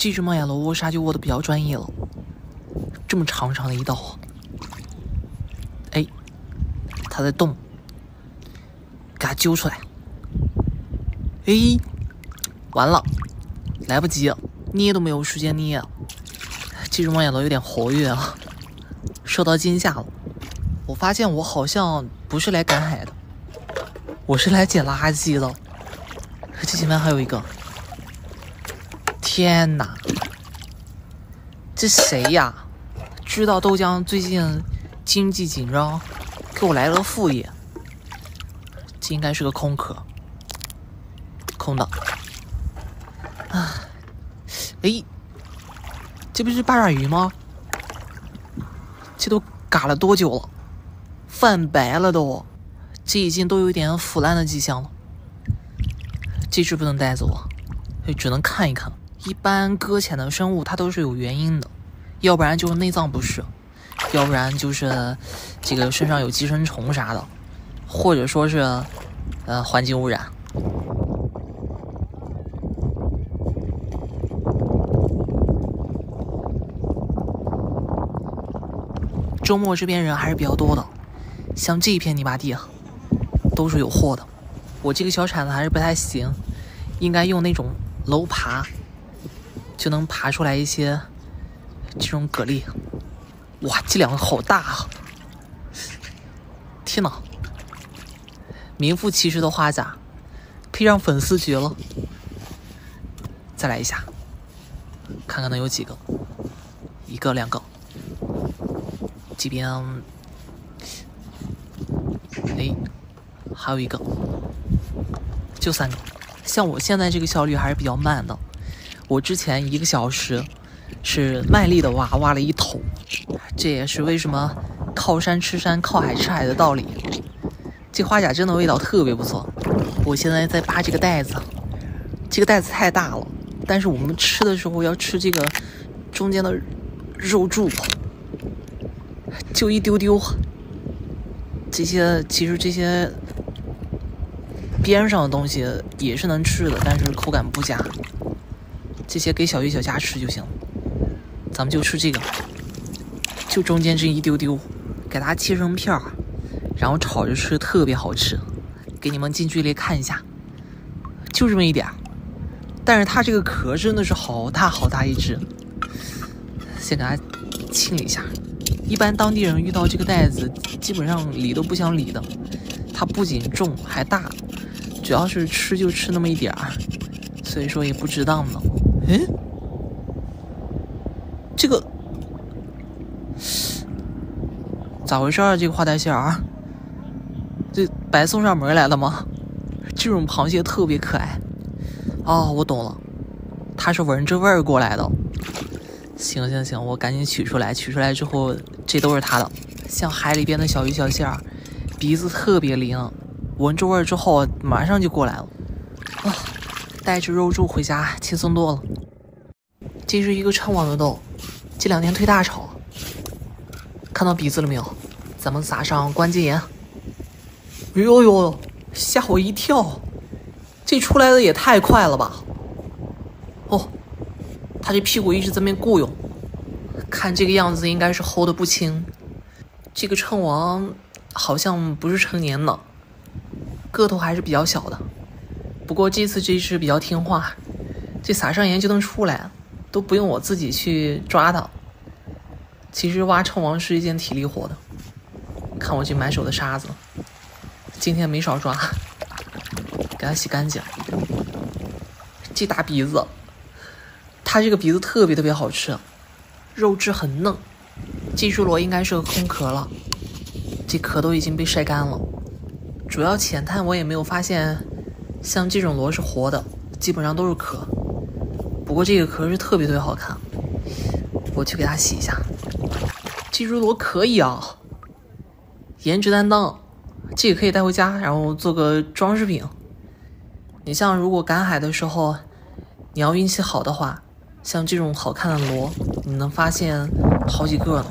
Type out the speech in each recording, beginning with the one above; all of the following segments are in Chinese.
这只猫眼楼窝鲨就窝的比较专业了，这么长的一道啊！哎，它在动，给它揪出来！哎，完了，来不及了，捏都没有时间捏啊！这只猫眼楼有点活跃啊，受到惊吓了。我发现我好像不是来赶海的，我是来捡垃圾的。这前面还有一个。天哪，这谁呀？知道豆浆最近经济紧张，给我来了个副业。这应该是个空壳，空的。啊，哎，这不是八爪鱼吗？这都嘎了多久了？泛白了都，这已经都有点腐烂的迹象了。这只不能带走啊，只能看一看。一般搁浅的生物它都是有原因的，要不然就是内脏不适，要不然就是这个身上有寄生虫啥的，或者说是环境污染。周末这边人还是比较多的，像这一片泥巴地啊，都是有货的。我这个小铲子还是不太行，应该用那种楼爬。就能爬出来一些这种蛤蜊，哇，这两个好大啊！天哪，名副其实的花甲，配上粉丝蕨了。再来一下，看看能有几个，一个两个。这边，哎，还有一个，就三个。像我现在这个效率还是比较慢的。我之前1个小时是卖力的挖了一桶，这也是为什么靠山吃山靠海吃海的道理。这花甲真的味道特别不错。我现在在扒这个袋子，这个袋子太大了，但是我们吃的时候要吃这个中间的肉柱，就一丢丢。这些其实这些边上的东西也是能吃的，但是口感不佳。这些给小鱼小虾吃就行了，咱们就吃这个，就中间这一丢丢，给它切成片儿，然后炒着吃，特别好吃。给你们近距离看一下，就这么一点儿，但是它这个壳真的是好大好大一只。先给它清理一下。一般当地人遇到这个袋子，基本上理都不想理的。它不仅重还大，主要是吃就吃那么一点儿，所以说也不值当的。哎，这个咋回事啊？这个花带蟹啊，这白送上门来了吗？这种螃蟹特别可爱。哦，我懂了，它是闻着味儿过来的。行，我赶紧取出来。取出来之后，这都是它的。像海里边的小鱼小蟹，鼻子特别灵，闻着味儿之后马上就过来了。啊，带着肉柱回家轻松多了。这是一个称王的豆，这两天推大炒，看到鼻子了没有？咱们撒上关节盐。呦，吓我一跳！这出来的也太快了吧！哦，他这屁股一直在那边雇佣，看这个样子应该是齁的不轻。这个称王好像不是成年的，个头还是比较小的。不过这次这只比较听话，这撒上盐就能出来。都不用我自己去抓它。其实挖称王是一件体力活的，看我这满手的沙子，今天没少抓，给它洗干净。这大鼻子，它这个鼻子特别好吃，肉质很嫩。这只螺应该是个空壳了，这壳都已经被晒干了。主要浅探我也没有发现，像这种螺是活的，基本上都是壳。不过这个壳是特别好看，我去给它洗一下。这只螺可以啊，颜值担当，这个可以带回家，然后做个装饰品。你像如果赶海的时候，你要运气好的话，像这种好看的螺，你能发现好几个呢。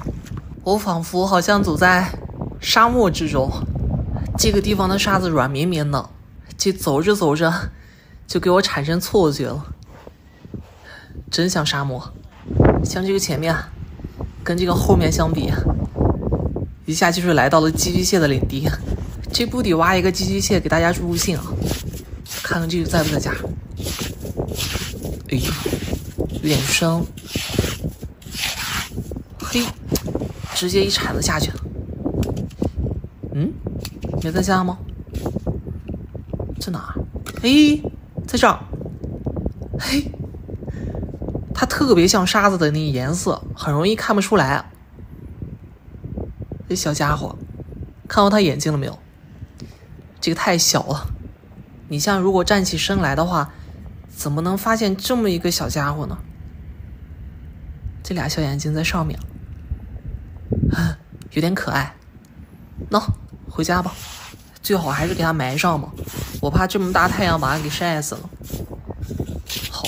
我仿佛好像走在沙漠之中，这个地方的沙子软绵绵的，这走着就给我产生错觉了。真像沙漠。像这个前面啊，跟这个后面相比，一下就是来到了寄居蟹的领地。这不得挖一个寄居蟹给大家助助兴啊！看看这个在不在家。哎呦，有点生。嘿，直接一铲子下去了。嗯，没在家吗？在哪？哎，在这儿。嘿，它特别像沙子的那个颜色，很容易看不出来。这小家伙，看到他眼睛了没有？这个太小了，你像如果站起身来的话，怎么能发现这么一个小家伙呢？这俩小眼睛在上面，有点可爱。喏，回家吧，最好还是给它埋上吧，我怕这么大太阳把它给晒死了。好，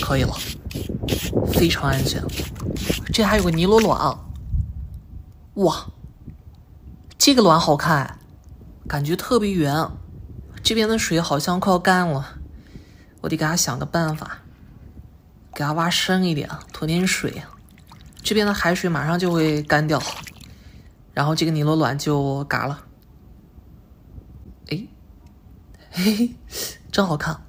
可以了，非常安全。这还有个尼罗卵，哇，这个卵好看，感觉特别圆。这边的水好像快要干了，我得给它想个办法，给它挖深一点，囤点水。这边的海水马上就会干掉，然后这个尼罗卵就嘎了。哎，嘿嘿，真好看。